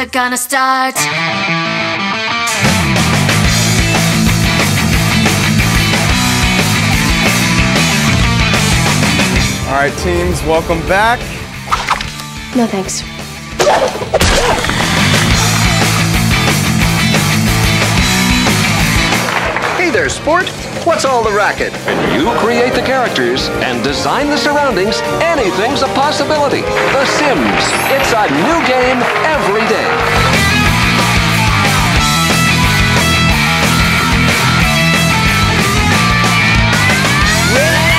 are gonna start. All right, teams, welcome back. No, thanks. Hey there, sport. What's all the racket? You create the characters and design the surroundings. Anything's a possibility. The Sims. It's a new game every day. Yeah!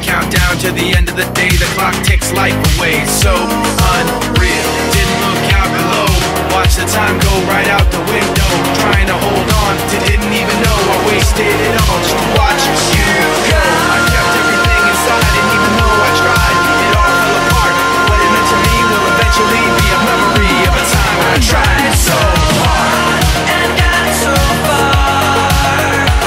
the countdown to the end of the day. The clock ticks life away, so unreal. Didn't look out below, watch the time go right out the window. Trying to hold on to didn't even know I wasted it all just to watch you go. I kept everything inside and even though I tried, it all fell apart. What it meant to me will eventually be a memory of a time when I tried so hard and got so far.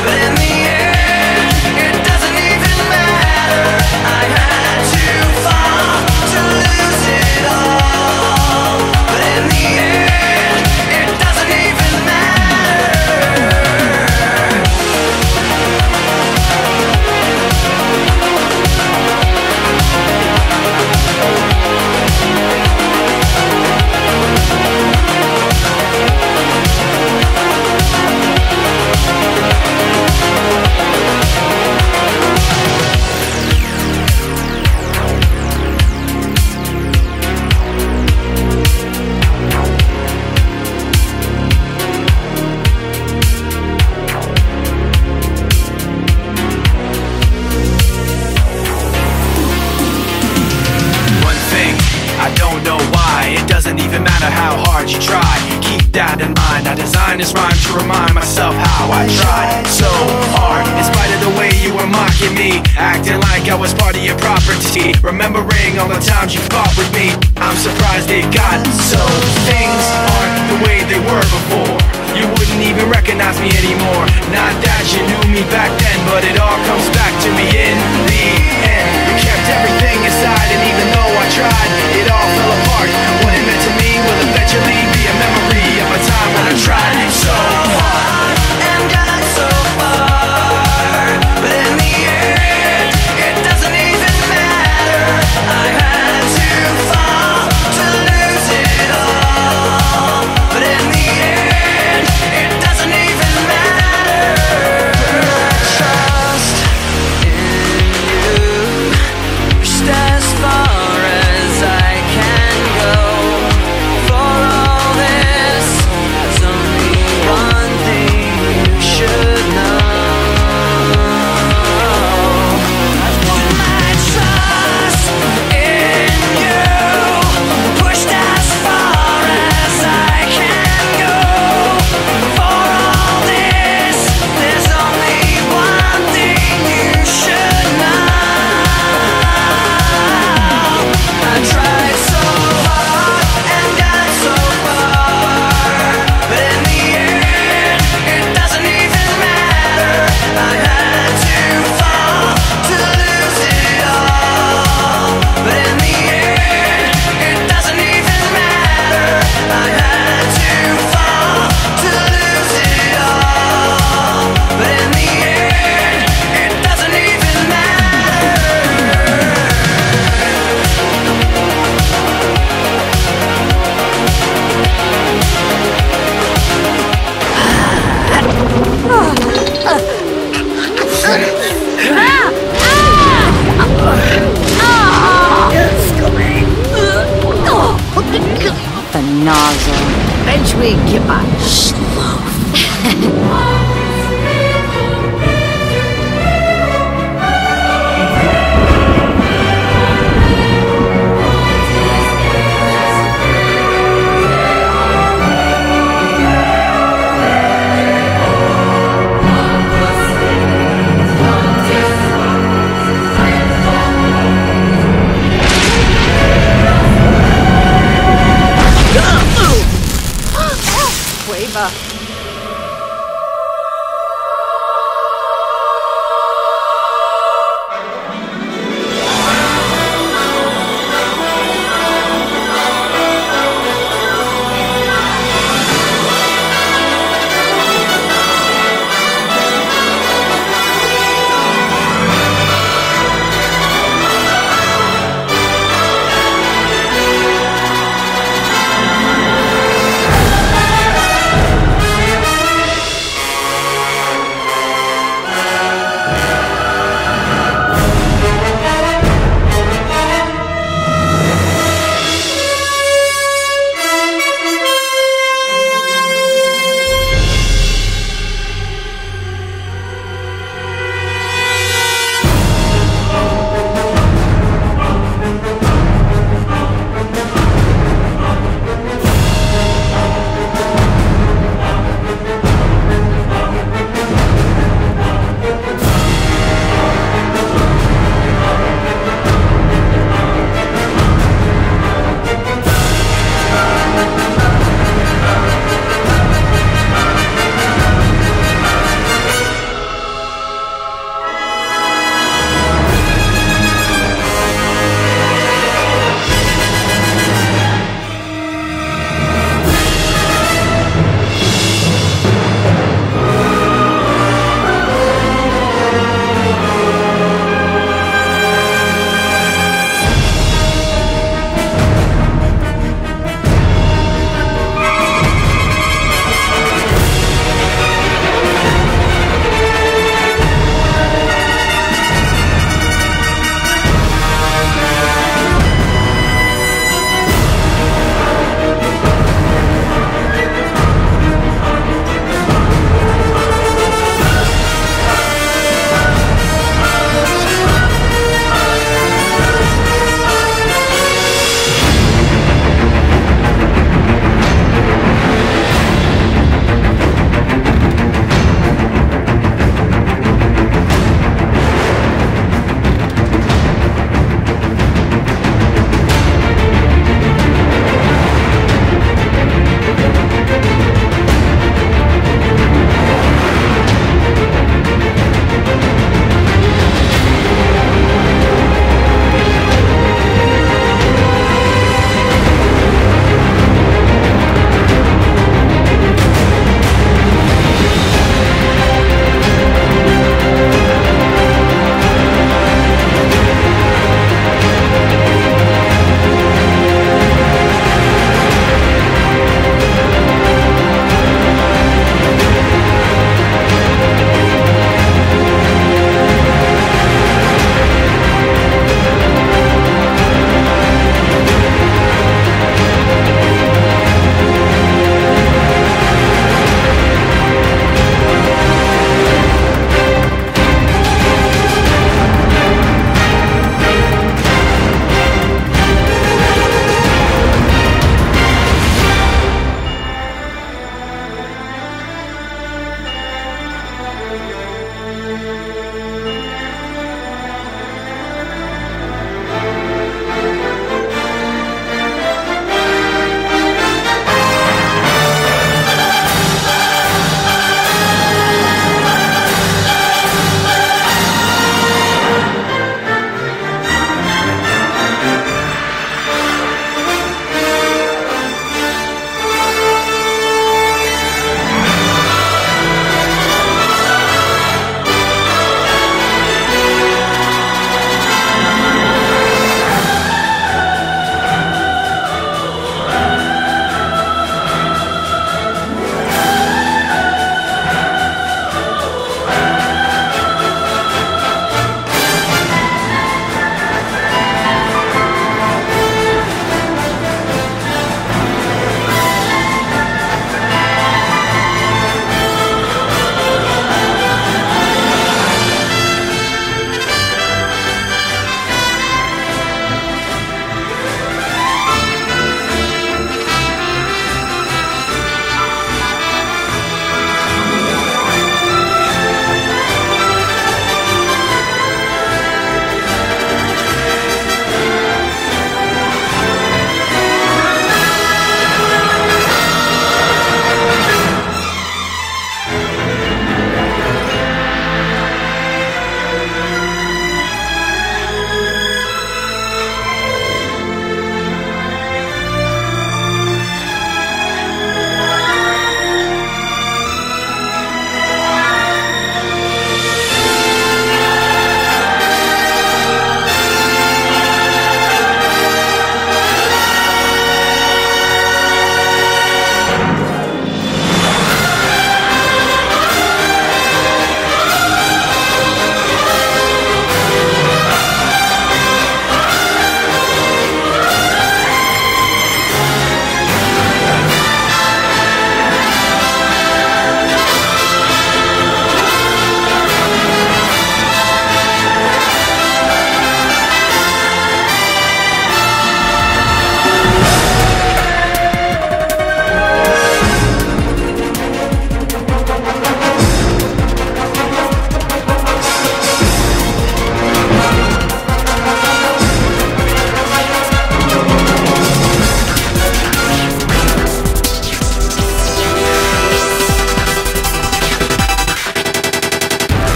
But in the end, it doesn't even matter. I had to fall to lose it all. But in the end, it doesn't even matter. Remembering all the times you fought with me, I'm surprised it got so. Things aren't the way they were before. You wouldn't even recognize me anymore. Not that you knew me back then, but it all comes back to me in the end. You kept everything inside and even though I tried, it all fell apart. What it meant to me will eventually be a memory of a time when I tried so hard and got so far. But in the end, it doesn't even matter. I had to fall to lose it all, but in the end, it doesn't even matter. Trust in you, pushed as far as I can go. For all this, there's only one thing you should know.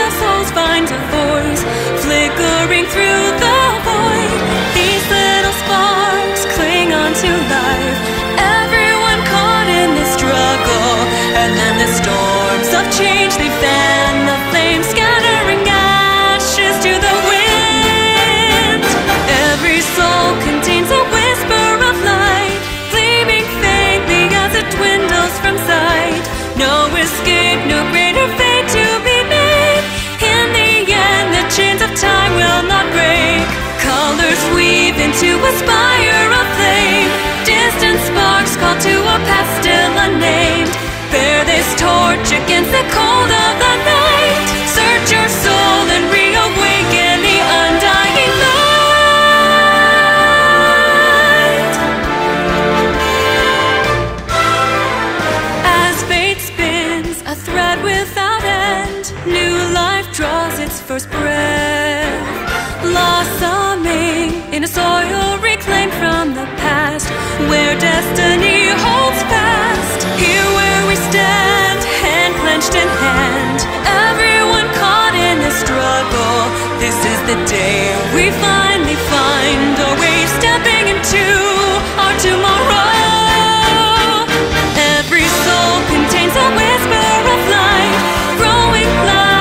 our souls find a voice, flickering through the void. These little sparks cling on to life, everyone caught in this struggle. And then the storms of change, they fan the flames, scattering ashes to the wind. Every soul contains a whisper of light, gleaming faintly as it dwindles from sight. No escape, no greater fate to be made. In the end, the chains of time will not break. Colors weave into a spire of flame. Distant sparks call to a path still unnamed. Bear this torch against the cold of the night. Search your soul and reawaken the undying light. First breath, blossoming in a soil reclaimed from the past, where destiny holds fast. Here where we stand, hand clenched in hand, everyone caught in this struggle. This is the day we finally find a way, stepping into our tomorrow. Every soul contains a whisper of light, growing light.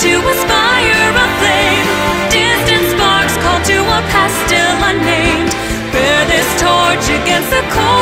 To aspire a flame, distant sparks call to a past still unnamed. Bear this torch against the cold.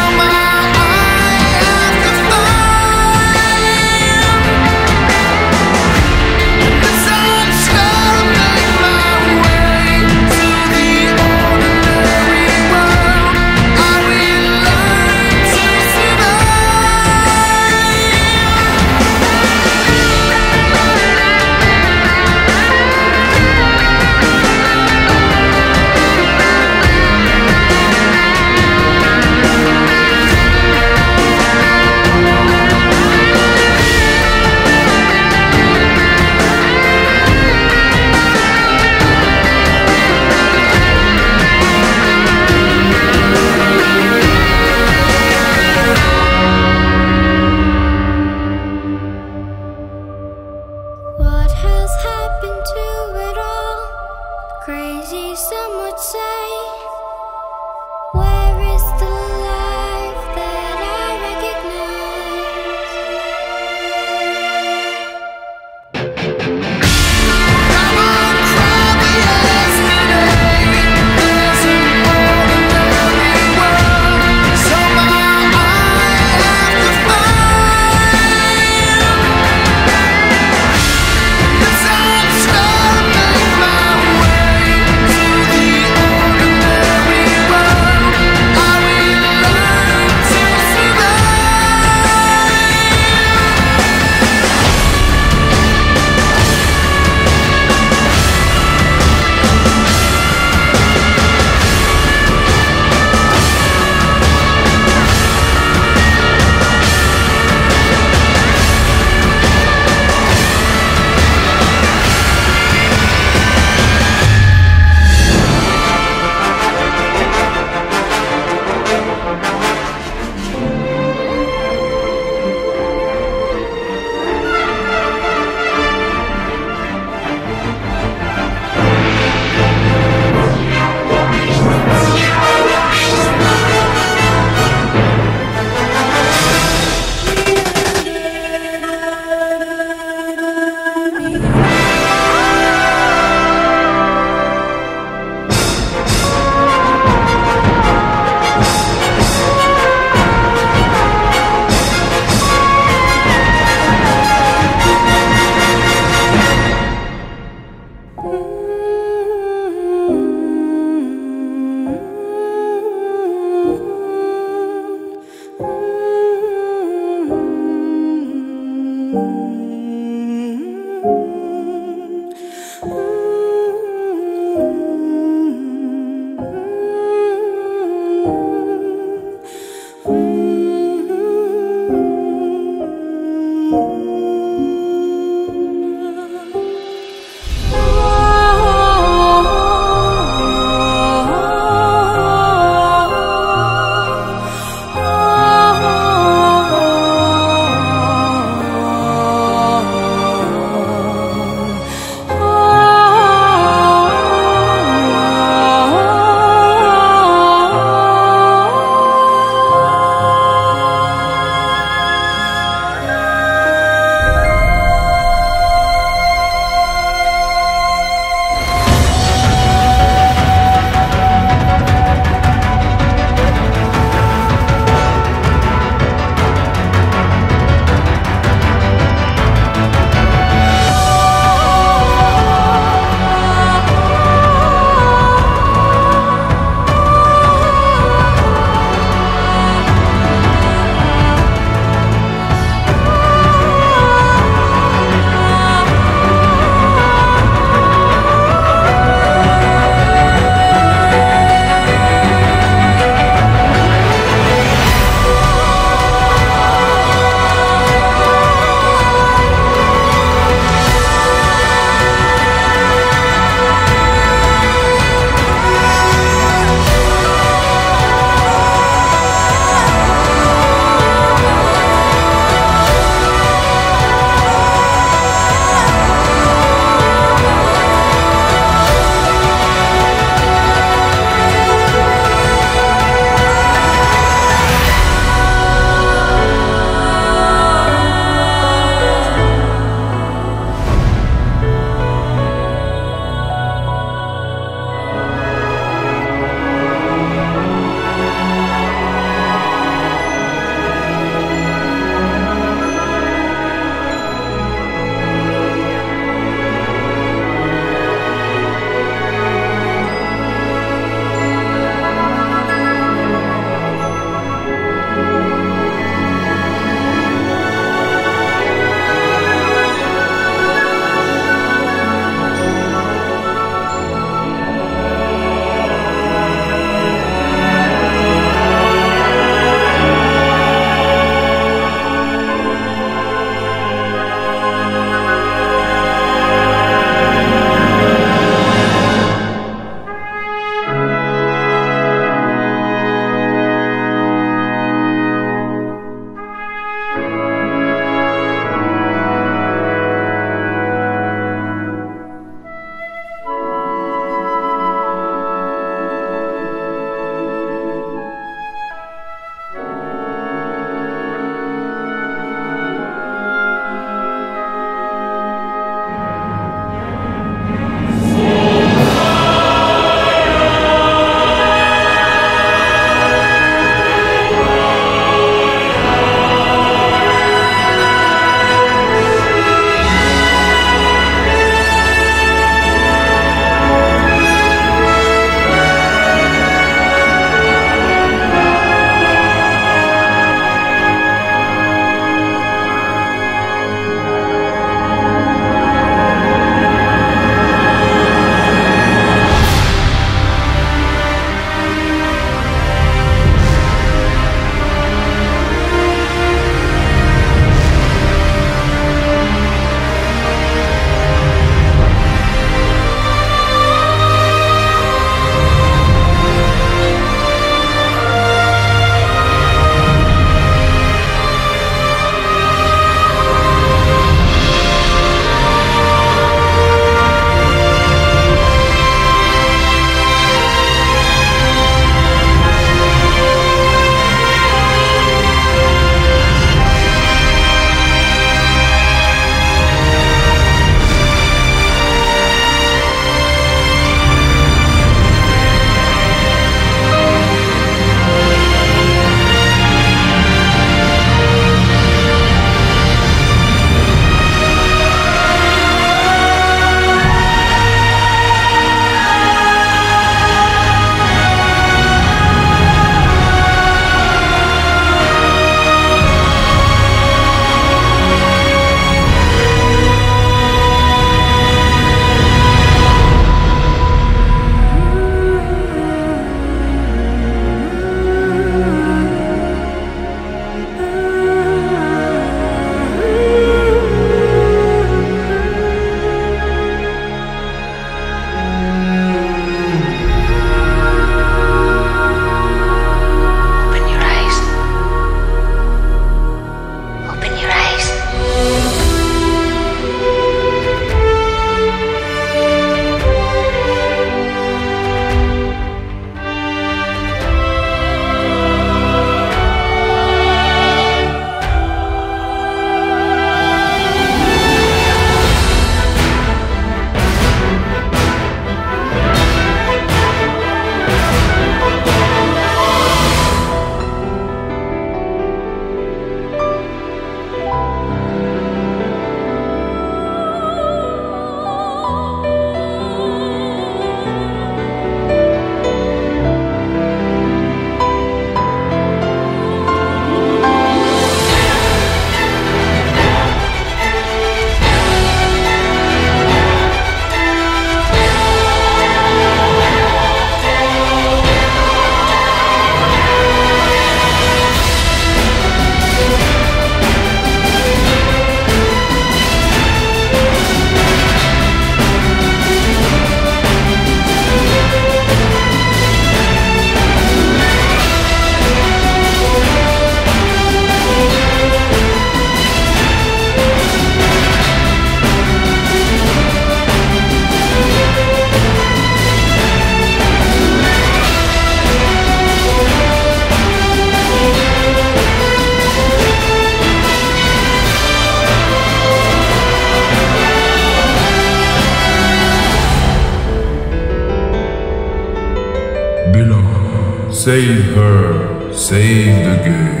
Save her, save the game.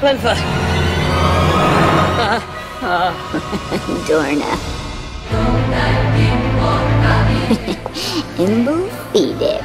Glenfa. Dorna. Imbu feed it.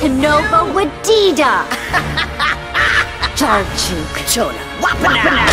Tanova Wadida! Darjuk Chona Wapana!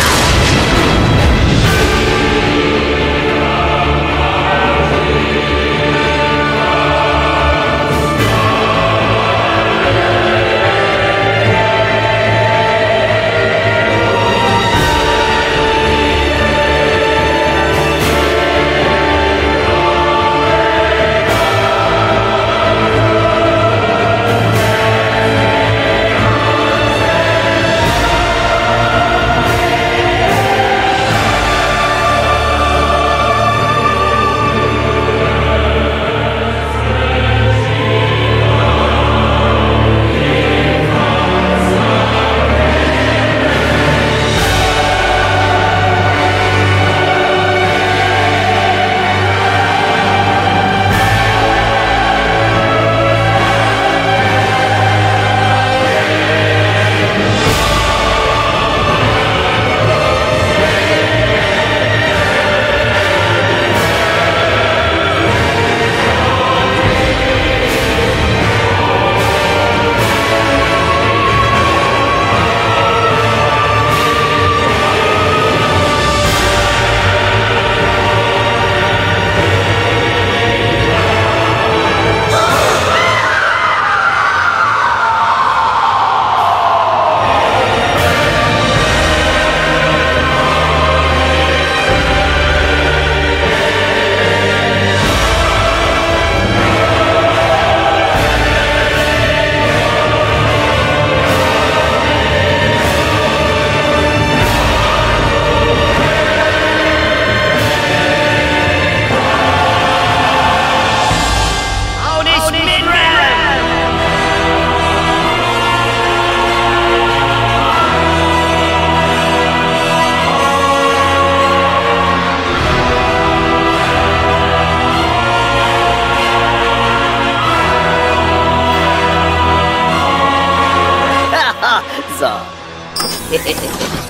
Recruits!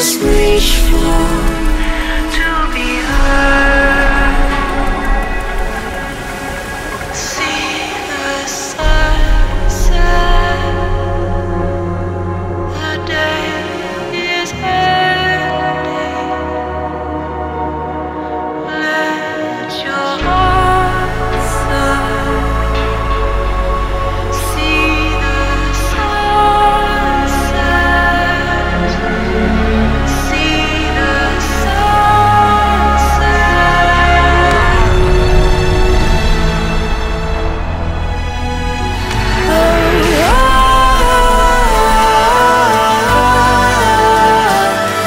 must reach for to be heard. See the sunset, the day is ending. Let your heart soar. See the sunset, see the sunset.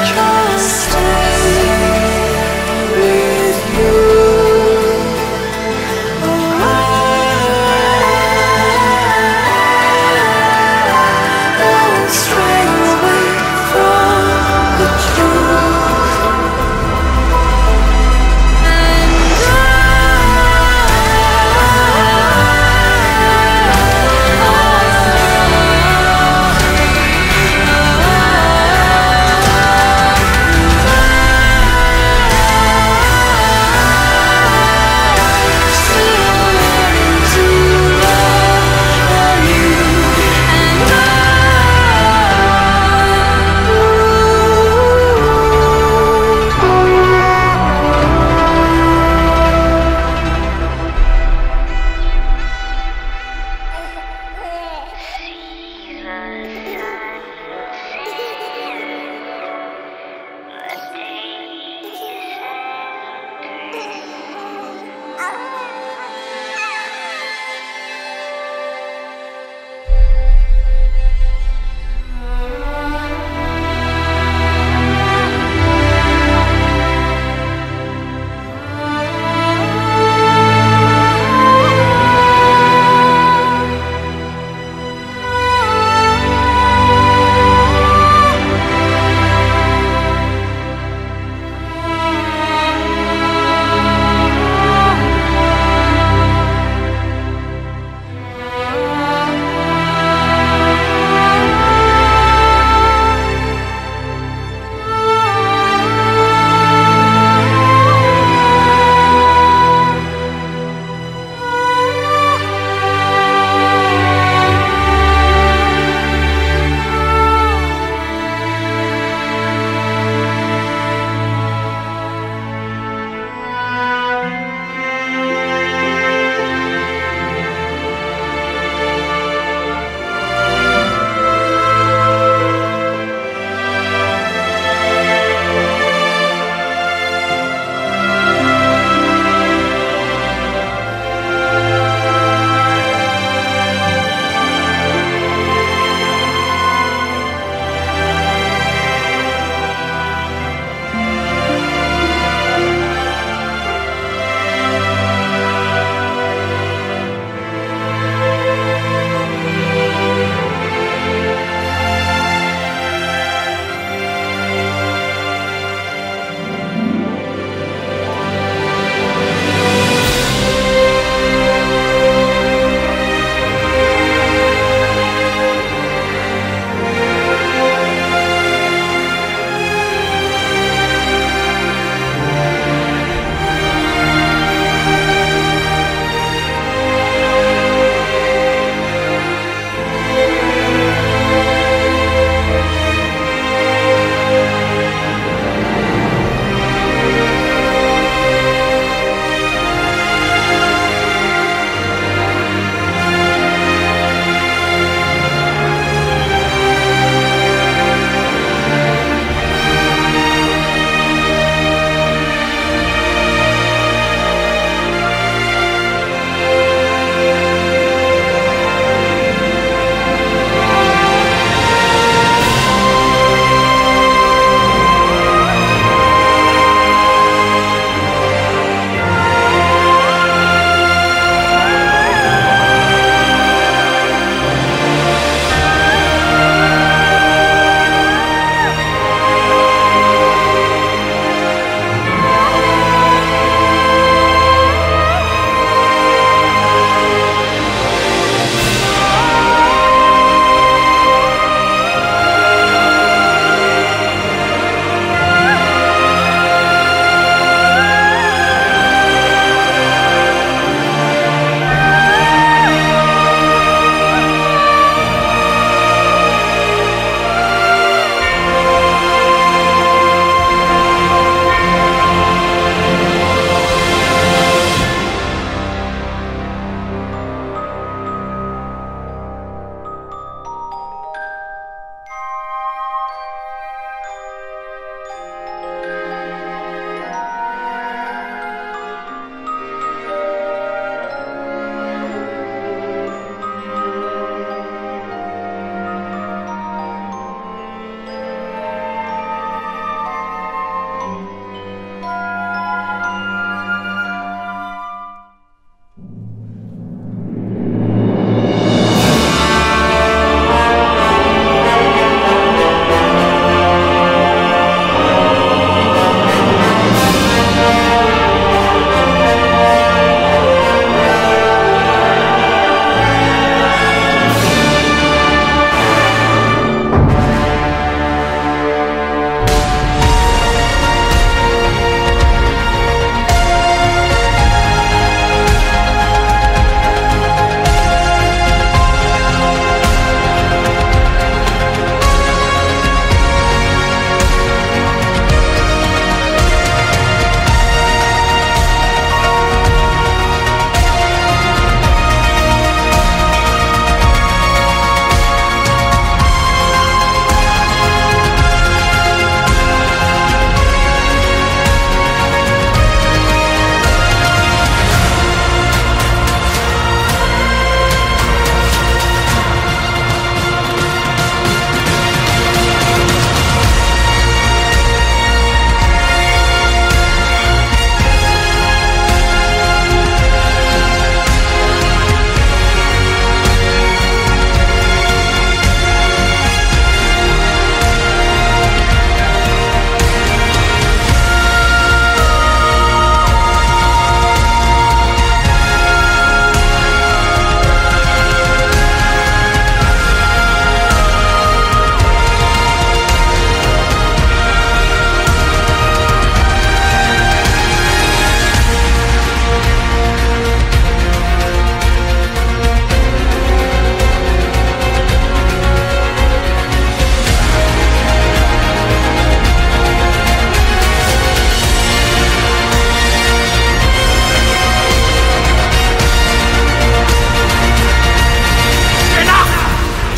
Just stay with you. Don't stray away from the truth. And I still learn to love you. And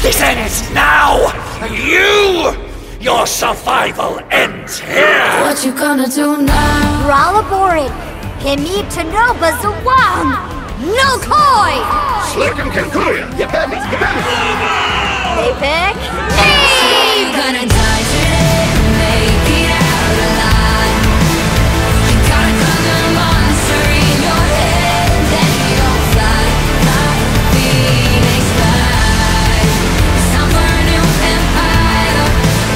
This ends now! Your survival ends here! What you gonna do now? Grala Borin! Himib Tanoba Zawam! No koi! Slick and Kankuya! Yapepik! Epic! You're gonna die today! Make it out alive! You gotta come the monster in your head! Then you'll fly, fly, Phoenix fly! Somewhere new empire!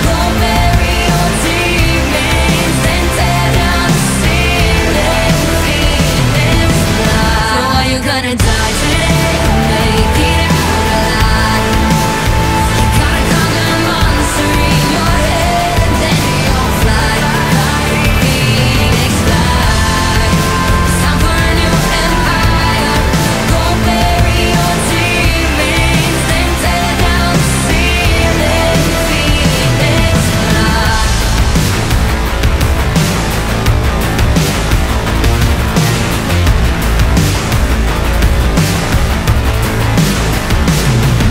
Go bury your demons! Then tear down the ceiling! Phoenix fly! So are you gonna die today? Make it out alive! You gotta come the monster in your head! Then you'll fly, fly, Phoenix fly! Somewhere new empire! Go bury your demons! Then tear down the ceiling! Phoenix fly! So are you gonna die today? Make it out alive. You gotta come the monster in your head. Then you'll fly, fly, Phoenix fly. Somewhere new empire. Go bury your demons. Then tear down the ceiling. Phoenix fly. I don't want to hear how long baby's lost. There's no chance for me.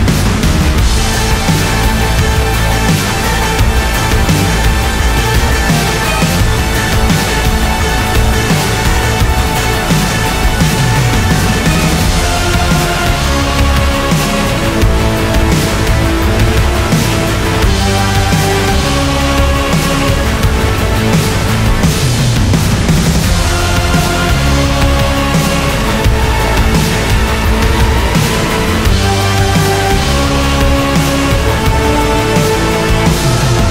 I'm troubled.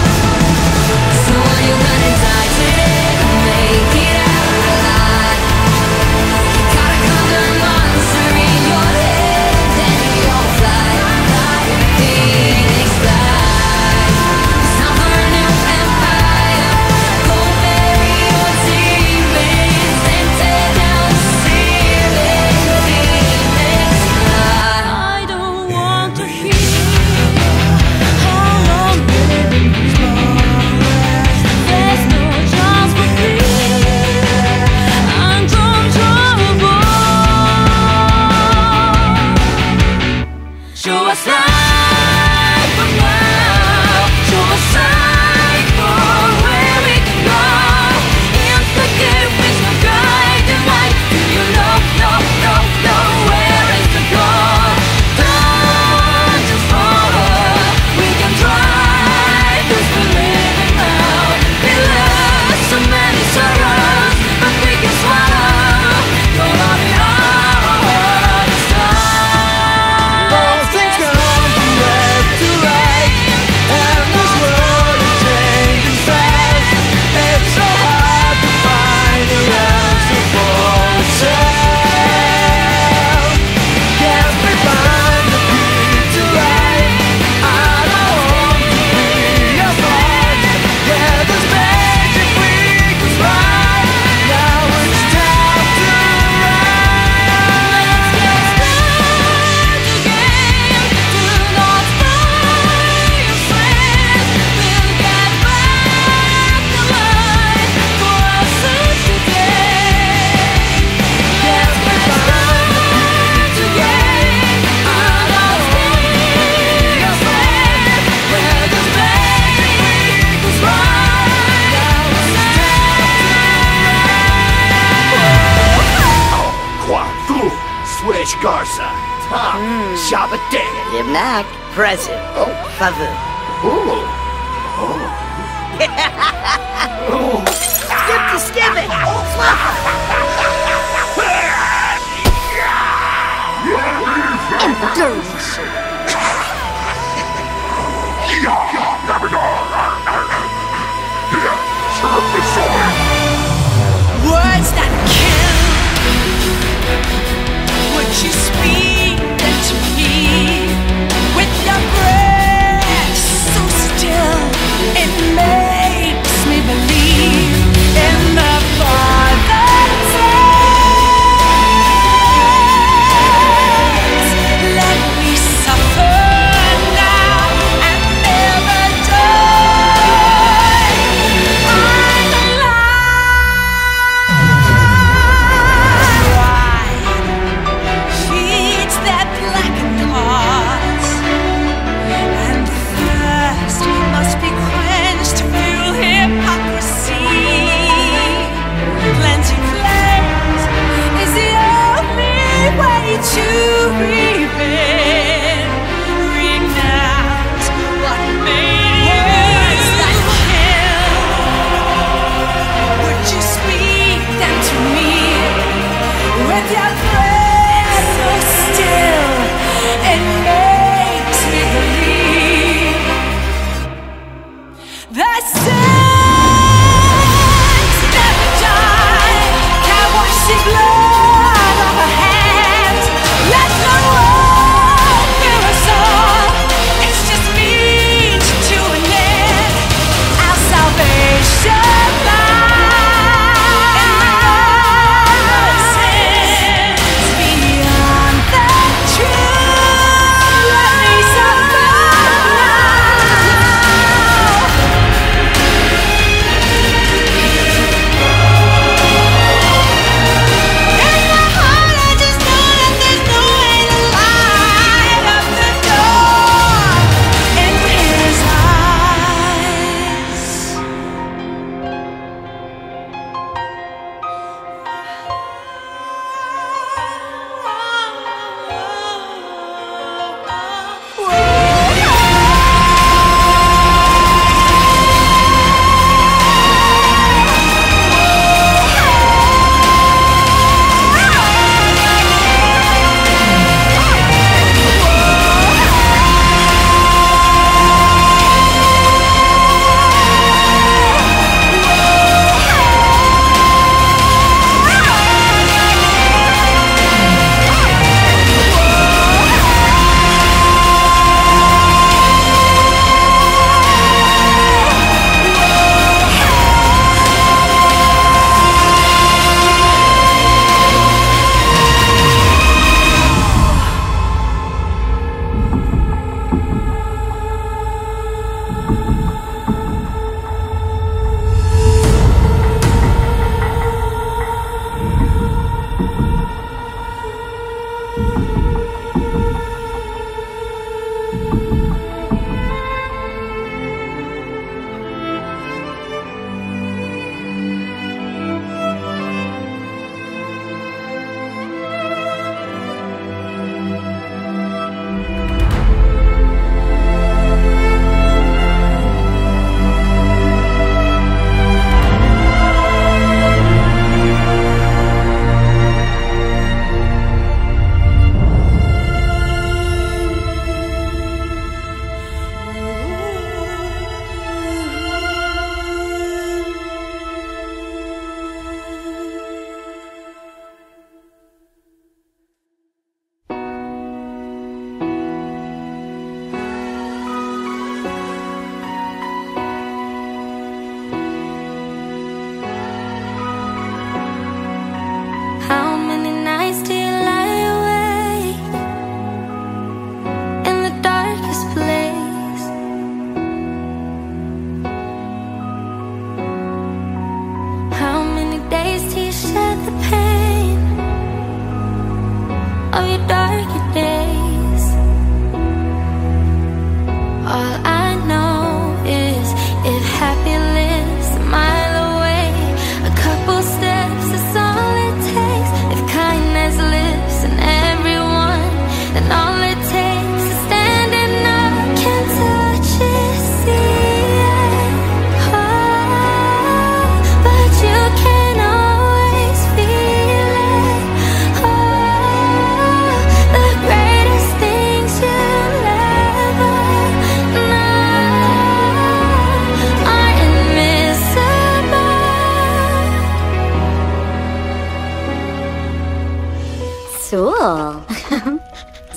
Show us light for now. Show us light for where we can go. In the game is no guiding light. Do you know where is the goal? Don't just follow. We can try this believing now. We lost so many sorrows, but we can swallow. Gonna be our stars. All things come from left to right, and this world is changing fast. It's so hard to find an answer for itself. Can't we find the key to life? I don't want to be a part. Yeah, there's magic we can find. Now it's time to rise. Can't we find the key to life? I don't want to be a part. Yeah, there's magic we can find. Now it's Quadru, Swish Garza, Tom, Shabbaday. Yimnak, present. Oh. Favor. Ooh. Skip to skimming. Impudence. Words that kill. Would you speak them to me with your breath so still? It makes me believe in the farther days. Let me suffer.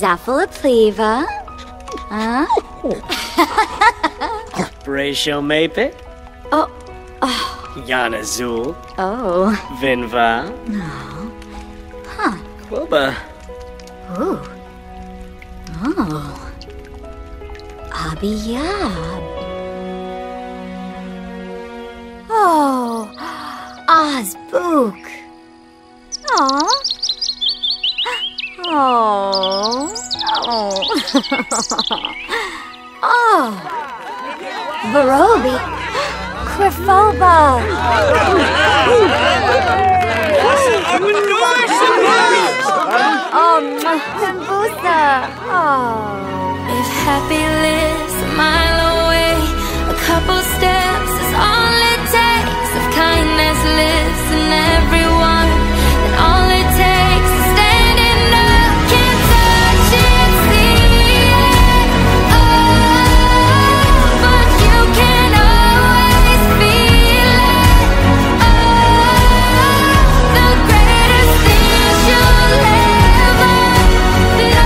Zaffalapleva. Huh? Bracio Mape. Oh. Yana Zul. Oh. Vinva. No. Huh. Quilba. Ooh. Oh. Abiyab. Oh. Azbuk. Aw. Oh. Oh. Oh. Verobi. Krifoba. Sambusa. Oh. If happy lives a mile away, a couple steps is all it takes. If kindness lives in everyone, then all it takes is standing up. Can't touch it, see it. Oh, but you can always feel it. Oh, the greatest thing you'll ever know. What it is.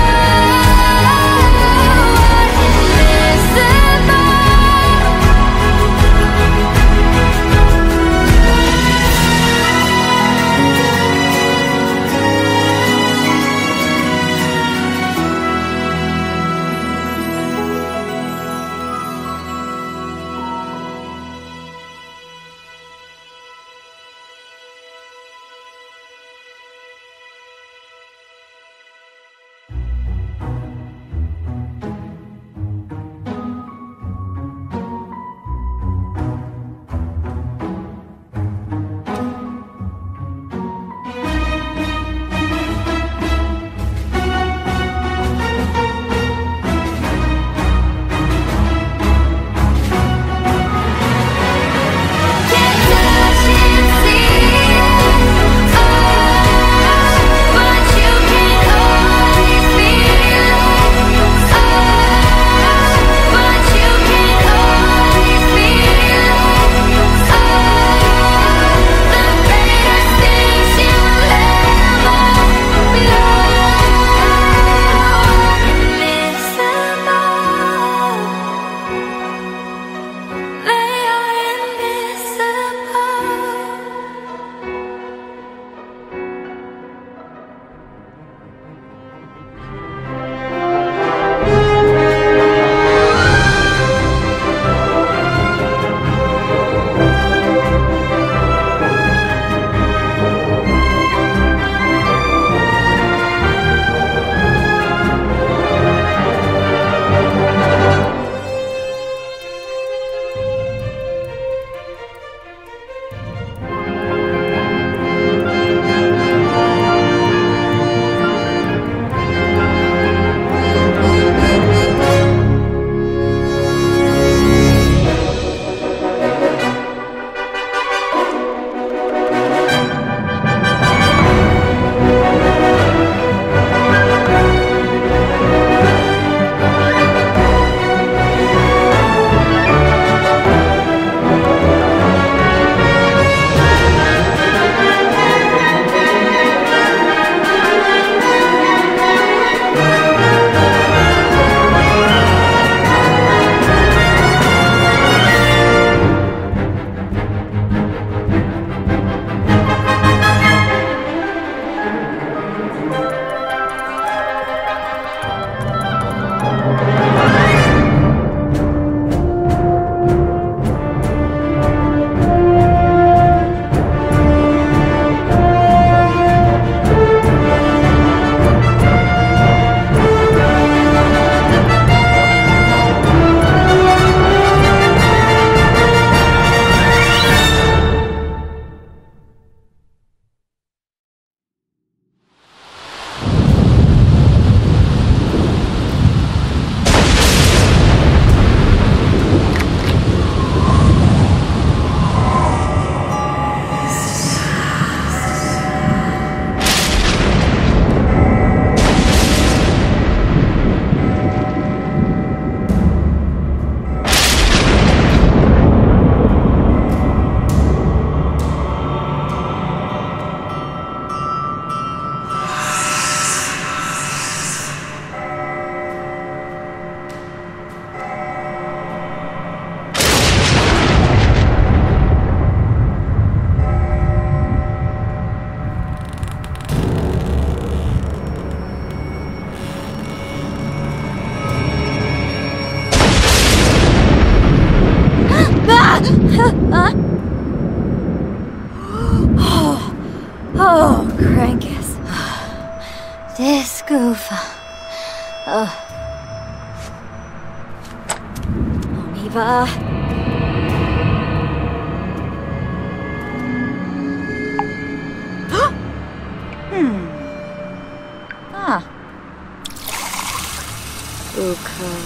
Eva. Okay.